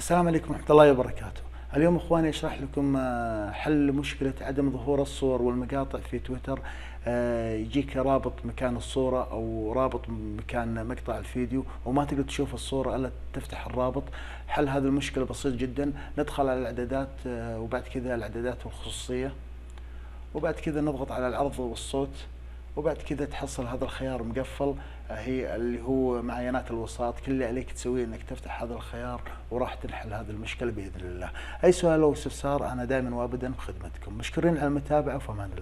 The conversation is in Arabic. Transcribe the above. السلام عليكم ورحمة الله وبركاته. اليوم اخواني اشرح لكم حل مشكلة عدم ظهور الصور والمقاطع في تويتر. يجيك رابط مكان الصورة او رابط مكان مقطع الفيديو وما تقدر تشوف الصورة الا تفتح الرابط. حل هذه المشكلة بسيط جدا. ندخل على الاعدادات وبعد كذا الاعدادات والخصوصية، وبعد كذا نضغط على العرض والصوت، وبعد كذا تحصل هذا الخيار مقفل هي اللي هو معاينات الوساط. كل اللي عليك تسويه انك تفتح هذا الخيار وراح تنحل هذه المشكله باذن الله. اي سؤال او استفسار انا دائما وابدا بخدمتكم. مشكورين على المتابعه، فمان الله.